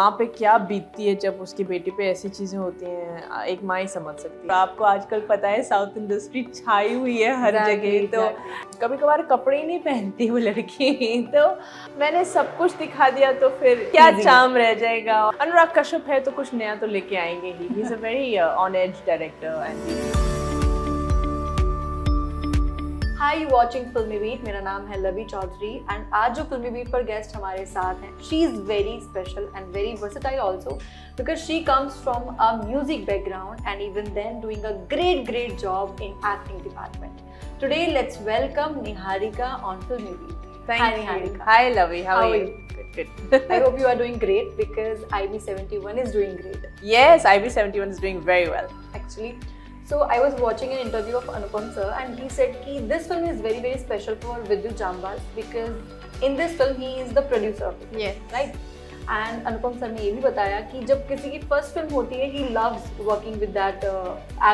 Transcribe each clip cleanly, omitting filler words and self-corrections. माँ पे क्या बीतती है जब उसकी बेटी पे ऐसी चीज़ें होती हैं, एक माँ ही समझ सकती है। आपको आजकल पता है साउथ इंडस्ट्री छाई हुई है हर जगह, तो कभी कभार कपड़े ही नहीं पहनती वो लड़की। तो मैंने सब कुछ दिखा दिया तो फिर क्या चार्म रह जाएगा। अनुराग कश्यप है तो कुछ नया तो लेके आएंगे ही। He is a very on edge director and hi you watching फिल्मी बीट। मेरा नाम है लवी चौधरी एंड आज जो फिल्मी बीट पर गेस्ट हमारे साथ हैं, she is very special and very versatile also because she comes from a music background and even then doing a great job in acting department. Today let's welcome Niharika on फिल्मी Beat. Hi Niharika. Hi Lavi, how are you? Good. I hope you are doing great because IB71 is doing great. Yes, IB71 is doing very well. Actually, so I was watching an interview of Anupam sir and he said that this film is very special for Vidyut Jamwal because in this film he is the producer of it. Yes. Right? And Anupam sir ने ये भी बताया कि जब किसी की first film होती है, he loves working with that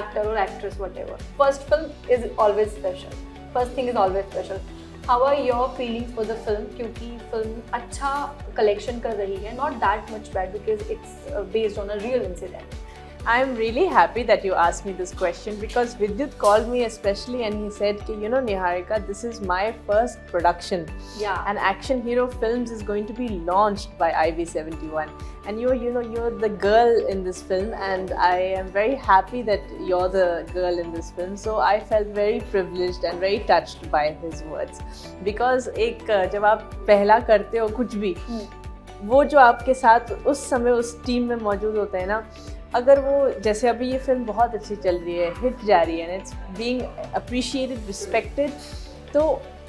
actor or actress whatever. First film is always special. First thing is always special. How are your feelings for the film? क्योंकि फिल्म अच्छा कलेक्शन कर रही है, not that much bad because it's based on a real incident. I'm really happy that you asked me this question because Vidyut called me especially and he said कि you know Niharika, this is my first production. Yeah. And Action Hero Films is going to be launched by IB71 and you're the girl in this film and I am very happy that you're the girl in this film. So I felt very privileged and very touched by his words because जब आप पहला करते हो कुछ भी, वो जो आपके साथ उस समय उस टीम में मौजूद होता है ना, अगर वो जैसे अभी ये फिल्म बहुत अच्छी चल रही है, हिट जा रही है, इट्स बीइंग अप्रिशिएटेड, रिस्पेक्टेड, तो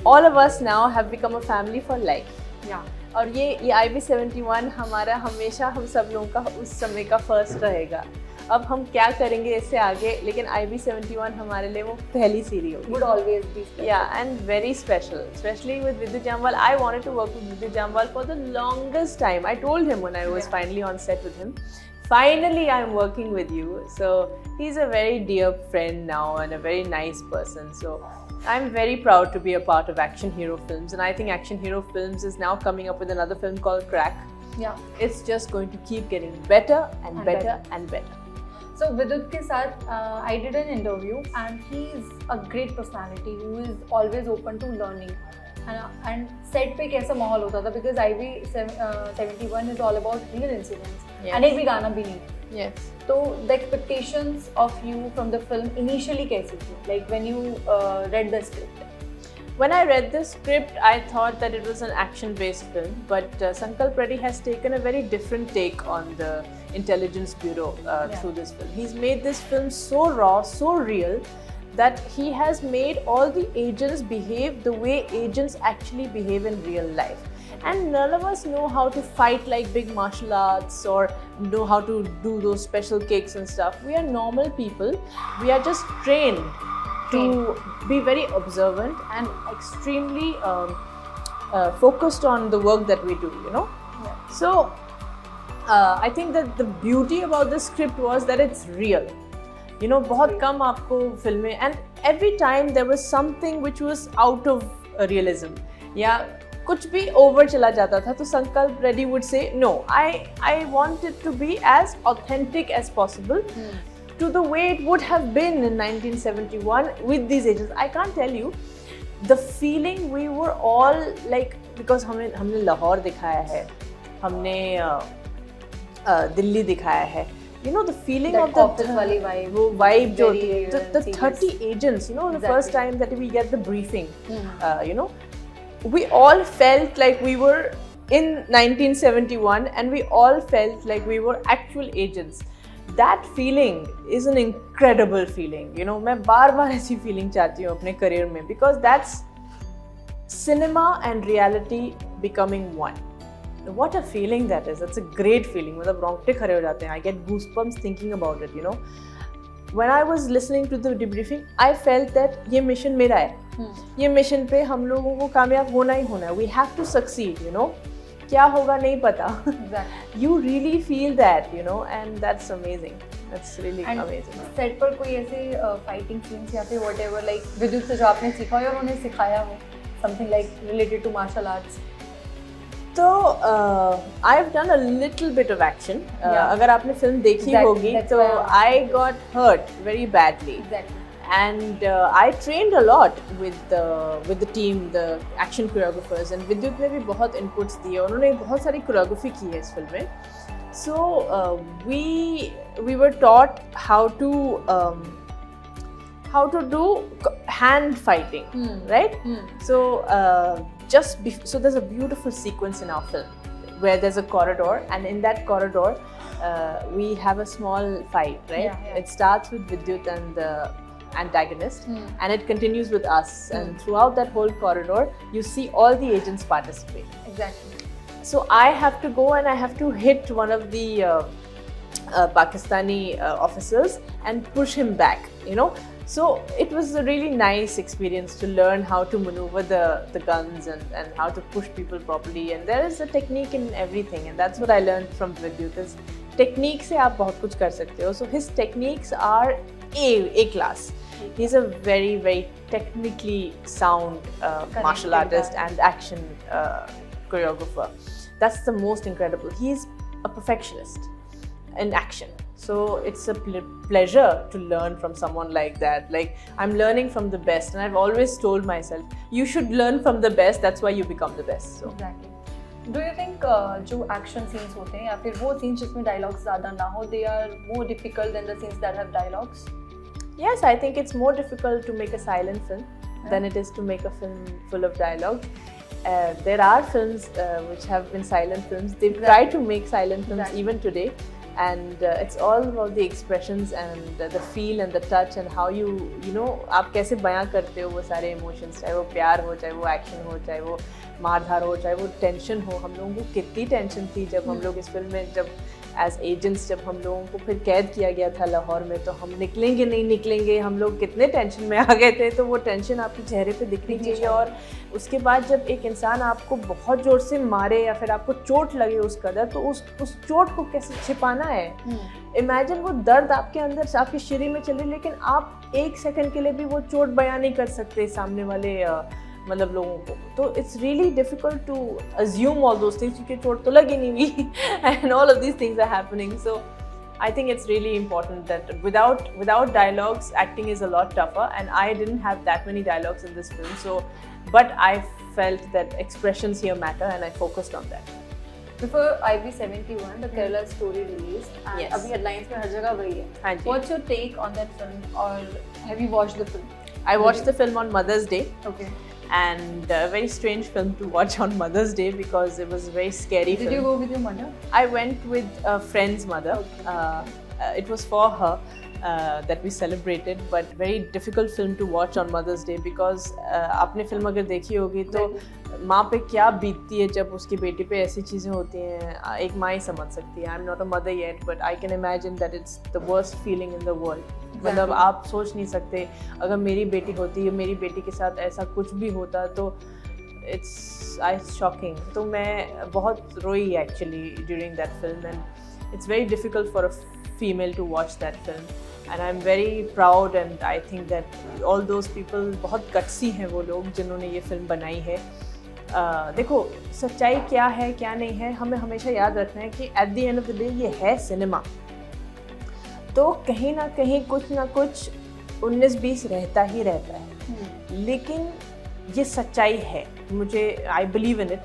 all of us now have become a family for life. या और ये IB71 हमारा हमेशा हम सब लोगों का उस समय का फर्स्ट रहेगा। अब हम क्या करेंगे इससे आगे, लेकिन IB71 हमारे लिए वो पहली सीरी होगी। वुड ऑलवेज बी या and very special, specially with Vidyut Jammwal. I wanted to work with Vidyut Jammwal for the longest time. I told him when I was finally on set with him, finally I'm working with you. So he's a very dear friend now and a very nice person, so I'm very proud to be a part of Action Hero Films and I think Action Hero Films is now coming up with another film called Crack. Yeah, it's just going to keep getting better and better and better. So Vidyut ke saath I did an interview and he's a great personality who is always open to learning and set पे कैसा माहौल होता था because IB71 is all about real incidents and एक भी गाना भी नहीं। यस, तो the expectations of you from the film initially कैसी थी, like when you read the script? When I read the script, I thought that it was an action-based film, but Sankalp Reddy has taken a very different take on the Intelligence Bureau through this film. He's made this film so raw, so real, that he has made all the agents behave the way agents actually behave in real life. And none of us know how to fight like big martial arts or know how to do those special kicks and stuff. We are normal people. We are just trained to be very observant and extremely focused on the work that we do, you know. Yeah. So I think that the beauty about the script was that it's real. You know, बहुत कम आपको फिल्में, and every time there was something which was out of realism. Yeah, कुछ भी over चला जाता था तो Sankalp Reddy would say no, I want it to be as authentic as possible to the way it would have been in 1971 with these agents. I can't tell you the feeling we were all like, because हमने लाहौर दिखाया है, हमने दिल्ली दिखाया है, you know the feeling that of the wali vibe, wo vibe jo the 30 agents, you know, exactly. The first time that we get the briefing, you know, we all felt like we were in 1971 and we all felt like we were actual agents. That feeling is an incredible feeling, you know. Main bar aisi feeling chahti hu apne career mein because that's cinema and reality becoming one. What a feeling that is. That's a great feeling. मतलब रोंगटे खड़े हो जाते हैं. I get goosebumps thinking about it, you know. When I was listening to the debriefing, I felt that ये mission मेरा है. ये mission पे हम लोगों को कामयाब होना ही होना है. We have to succeed, you know. क्या होगा नहीं पता. Exactly. You really feel that, you know, and that's amazing. That's really and amazing. Set पर कोई ऐसे fighting scenes या फिर whatever like विद्युत से जो आपने सीखा हो या उन्हें सिखाया हो, something like related to martial arts? So I've done a little bit of action. Yeah. Agar aapne film dekhi hogi, so I got hurt very badly. Exactly. And I trained a lot with the team, the action choreographers, and Vidyut ne bhi bahut inputs diye. Unhone bahut sari choreography ki hai is film mein. So we were taught how to do hand fighting, right? So so there's a beautiful sequence in our film where there's a corridor, and in that corridor we have a small fight, right? Yeah, yeah. It starts with Vidyut and the antagonist, and it continues with us, and throughout that whole corridor you see all the agents participate. Exactly. So I have to go and I have to hit one of the Pakistani officers and push him back, you know. So it was a really nice experience to learn how to maneuver the guns and how to push people properly, and there is a technique in everything, and that's what I learned from Vidyut. Is technique se aap bahut kuch kar sakte ho. So his techniques are A class. He's a very very technically sound martial artist and action choreographer. That's the most incredible. He's a perfectionist in action. So it's a pleasure to learn from someone like that. Like, I'm learning from the best, and I've always told myself, you should learn from the best. That's why you become the best. So. Exactly. Do you think जो action scenes होते हैं या फिर वो scenes जिसमें dialogues ज़्यादा ना हो, they are more difficult than the scenes that have dialogues? Yes, I think it's more difficult to make a silent film than it is to make a film full of dialogue. There are films which have been silent films. They try to make silent films even today. And it's all about the expressions and the feel and the touch and how you know, आप कैसे बयां करते हो वो सारे emotions, चाहे वो प्यार हो, चाहे वो action हो, चाहे वो मारधार हो, चाहे वो tension हो. हम लोगों को कितनी tension थी जब हम लोग इस film में, जब as agents जब हम लोगों को फिर कैद किया गया था लाहौर में, तो हम निकलेंगे नहीं निकलेंगे, हम लोग कितने टेंशन में आ गए थे. तो वो टेंशन आपके चेहरे पे दिखनी चाहिए, और उसके बाद जब एक इंसान आपको बहुत ज़ोर से मारे या फिर आपको चोट लगे उस कदर, तो उस चोट को कैसे छिपाना है. इमेजिन वो दर्द आपके अंदर, आपके शरीर में चले, लेकिन आप एक सेकेंड के लिए भी वो चोट बयां नहीं कर सकते सामने वाले मतलब लोगों को. तो it's really difficult to assume all those things, क्योंकि चोट तो लगी नहीं हुई and all of these things are happening. So I think it's really important that without dialogues acting is a lot tougher, and I didn't have that many dialogues in this film. So but I felt that expressions here matter and I focused on that. Before IB71, the Kerala story released, and yes, abhi headlines mein har jagah wahi hai. Haan ji. What's your take on that film, or have you watched the film? I watched the film on Mother's Day. Okay. And a very strange film to watch on Mother's Day because it was a very scary film. Did you go with your mother? I went with a friend's mother. Okay. It was for her that we celebrated, but very difficult film to watch on Mother's Day because आपने film अगर देखी होगी तो माँ पे क्या बीतती है जब उसकी बेटी पे ऐसी चीज़ें होती हैं, एक माँ ही समझ सकती है. I'm not a mother yet, but I can imagine that it's the worst feeling in the world. मतलब आप सोच नहीं सकते, अगर मेरी बेटी होती है, मेरी बेटी के साथ ऐसा कुछ भी होता तो it's shocking. तो मैं बहुत रोई actually during that film, and it's very difficult for a female to watch that film, and I'm very proud, and I think that all those people बहुत gutsy हैं वो लोग जिन्होंने ये film बनाई है. देखो सच्चाई क्या है क्या नहीं है, हमें हमेशा याद रखना है कि at the end of the day ये है सिनेमा, तो कहीं ना कहीं कुछ ना कुछ 19-20 रहता ही रहता है. लेकिन ये सच्चाई है, मुझे आई बिलीव इन इट.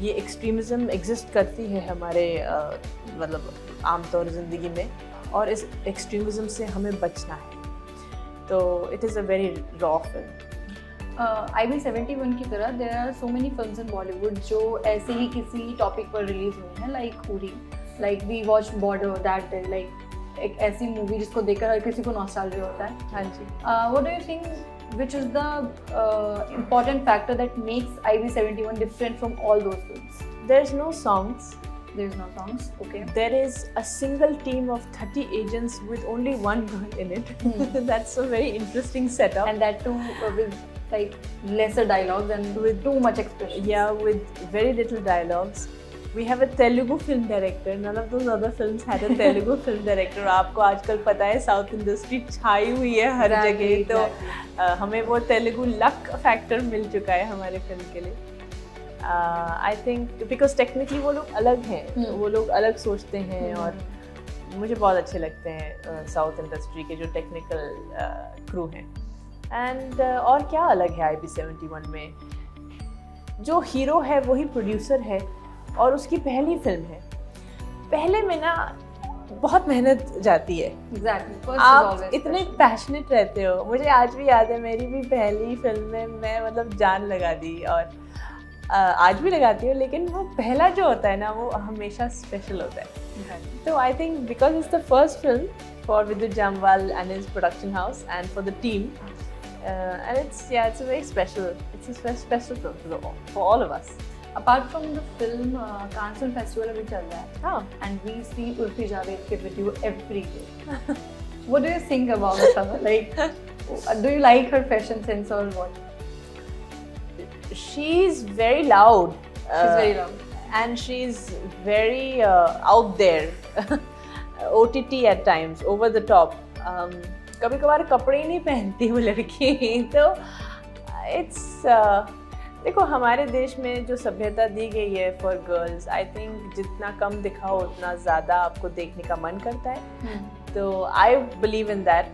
ये एक्सट्रीमिज़म एग्जिस्ट करती है हमारे मतलब आमतौर ज़िंदगी में, और इस एक्सट्रीमिज़म से हमें बचना है. तो it is a very raw film. IB71 की तरह there are so many films in Bollywood जो ऐसे ही किसी टॉपिक पर रिलीज़ हुई हैं, like Uri, like we watch Border that day, like एक ऐसी मूवी जिसको देखकर हर किसी को नॉस्टैल्जिया होता है. हाँ जी. What do you think which is the important factor that makes IB71 different from all those films? There is no songs. Okay. There is a single team of 30 agents with only one girl in it. That's a very interesting setup, and that too with like lesser dialogues and with too much expression. या with very little dialogues. We have a Telugu film director. None of those other films had a Telugu film director. आपको आजकल पता है South industry छाई हुई है हर जगह, तो हमें वो Telugu luck factor मिल चुका है हमारे फिल्म के लिए. I think because technically वो लोग अलग हैं, वो लोग अलग सोचते हैं और मुझे बहुत अच्छे लगते हैं साउथ इंडस्ट्री के जो टेक्निकल क्रू हैं. एंड और क्या अलग है IB71 में, जो हीरो है वही प्रोड्यूसर है और उसकी पहली फिल्म है. पहले में ना बहुत मेहनत जाती है. Exactly. आप इतने पैशनेट रहते हो. मुझे आज भी याद है मेरी भी पहली फिल्म में मैं मतलब जान लगा दी और आज भी लगाती हूँ, लेकिन वो पहला जो होता है ना वो हमेशा स्पेशल होता है. तो I think because it's the first film for Vidyut Jammwal and his production house and for the team and it's a very special, special film for all of us. Apart from the film, Cannes Film Festival is going on, and we see Urfi Javed kid with you every day. What do you think about her? Like, do you like her fashion sense or what? She's very loud. She's very loud, and she's very out there, OTT at times, over the top. कभी कभार कपड़े नहीं पहनती वो लड़की. तो it's देखो हमारे देश में जो सभ्यता दी गई है फॉर गर्ल्स, आई थिंक जितना कम दिखाओ उतना ज़्यादा आपको देखने का मन करता है. तो I believe in that.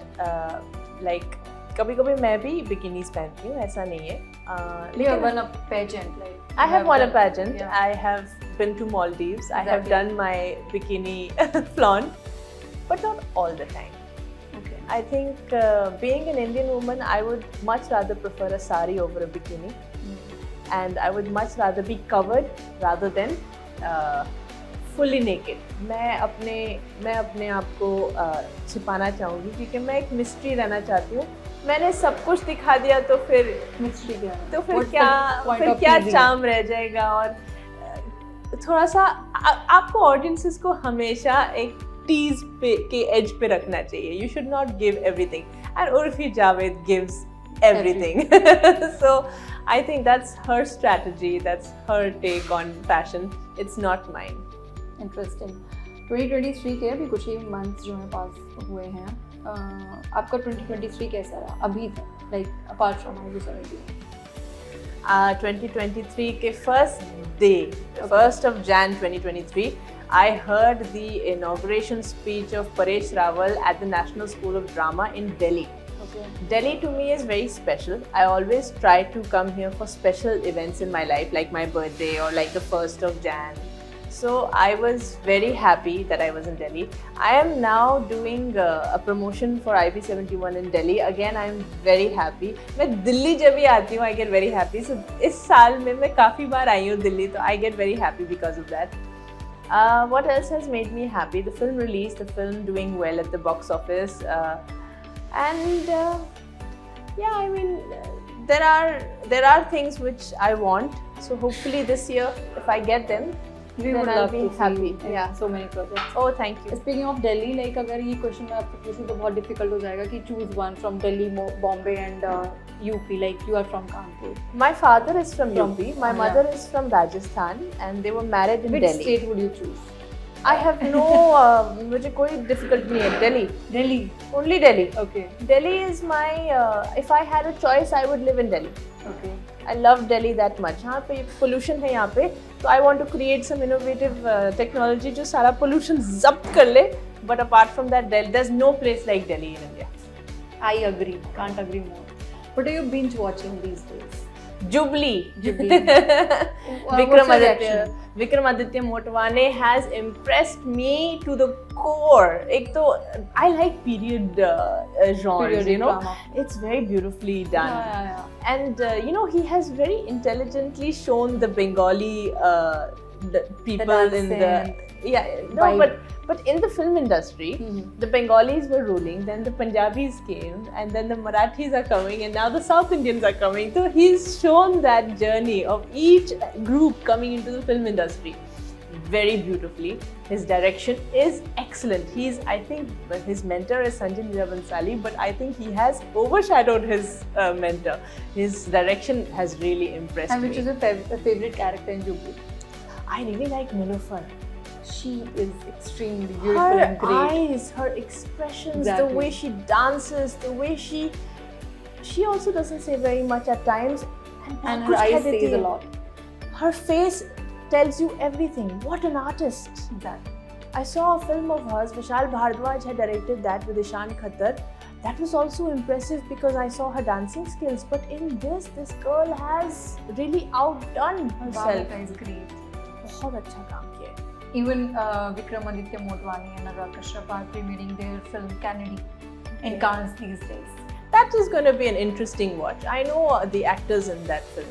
Like कभी कभी मैं भी बिकिनीज पहनती हूँ, ऐसा नहीं है. I have won a pageant. Yeah. I have been to Maldives. Exactly. I have done my bikini flaunt, but not all the time. I think being an Indian woman, I would much rather prefer a sari over a bikini, and I would much rather be covered rather than fully naked. मैं अपने आप को छिपाना चाहूँगी क्योंकि मैं एक mystery रहना चाहती हूँ. मैंने सब कुछ दिखा दिया तो फिर mystery क्या? तो फिर क्या charm रह जाएगा. और थोड़ा सा आपको audiences को हमेशा एक tease के edge पे रखना चाहिए. You should not give everything, and Urfi Javed gives everything. So I think that's her strategy. That's her take on fashion. It's not mine. Interesting. 2023 के अभी कुछ ही months जो है पास हुए हैं. आपका 2023 कैसा रहा अभी तक? Like apart from IB71. 2023 के first day, okay. 1st of Jan 2023. I heard the inauguration speech of Paresh Rawal at the National School of Drama in Delhi. Okay. Delhi to me is very special. I always try to come here for special events in my life, like my birthday or like the 1st of Jan. So I was very happy that I was in Delhi. I am now doing a promotion for IB71 in Delhi. Again, I am very happy. मैं दिल्ली जब भी आती हूँ, I get very happy. So इस साल में मैं काफी बार आई हूँ दिल्ली, तो I get very happy because of that. What else has made me happy? The film release, the film doing well at the box office, and yeah, I mean, there are things which I want. So hopefully this year, if I get them, we would love to be happy. Yeah, so many projects. Oh, thank you. Speaking of Delhi, like अगर ये question में आपको पूछूं तो बहुत difficult हो जाएगा कि choose one from Delhi, Bombay, and UP. Like you are from Kanpur. My father is from UP. My mother is from Rajasthan, and they were married in Delhi. Which state would you choose? I have no. मुझे कोई difficult नहीं है. Delhi. Delhi. Only Delhi. Okay. Delhi is my. If I had a choice, I would live in Delhi. Okay. I love Delhi that much. हाँ पे pollution है यहाँ पे, तो I want to create some innovative technology जो सारा pollution जब्त कर ले. But apart from that, there's no place like Delhi in India. I agree. Can't agree more. What are you binge watching these days? Jubilee. Vikramaditya Motwane has impressed me to the core. Ek to I like period genres, you know. Drama. It's very beautifully done. Yeah. And you know, he has very intelligently shown the Bengali the people in the but in the film industry, the Bengalis were ruling, then the Punjabis came, and then the Marathis are coming, and now the South Indians are coming. So he's shown that journey of each group coming into the film industry very beautifully. His direction is excellent. He's, I think, his mentor is Sanjay Leela Bhansali, but I think he has overshadowed his mentor. His direction has really impressed me. And which is a favorite character in Jubilee? I really like Milofar. She is extremely beautiful and great. Her eyes, her expressions, exactly. The way she dances, the way she also doesn't say very much at times, and her eyes says a lot. her face tells you everything. What an artist! Exactly. I saw a film of hers, Vishal Bhardwaj had directed that with Ishaan Khattar. That was also impressive because I saw her dancing skills, but in this, this girl has really outdone herself. Wow, is great. बहुत अच्छा काम किया है. Even Vikramaditya Motwane and Anurag Kashyap are premiering their film Kennedy in Cannes these days. That is going to be an interesting watch. I know the actors in that film,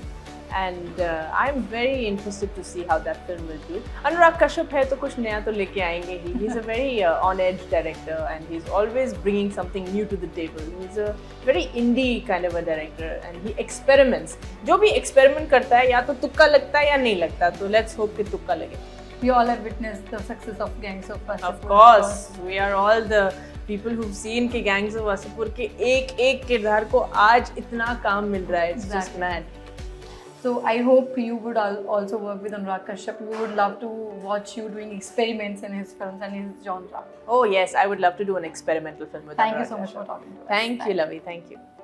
and I'm very interested to see how that film will do. Anurag Kashyap hai to kuch naya to leke aayenge hi. He's a very on-edge director, and he's always bringing something new to the table. He's a very indie kind of a director, and he experiments. Jo bhi experiment karta hai, ya to tukka lagta hai ya nahi lagta. So let's hope ki tukka lage. We all have witnessed the success of Gangs of Wasseypur. Of course, we are all the people who've seen that Gangs of Wasseypur ke ek किरदार को आज इतना काम मिल रहा है. It's just mad. So I hope you would also work with Anurag Kashyap. We would love to watch you doing experiments in his films and his genre. Oh yes, I would love to do an experimental film with Anurag Kashyap. Thank you so much for talking to us. Thank you, Lavi. Thank you.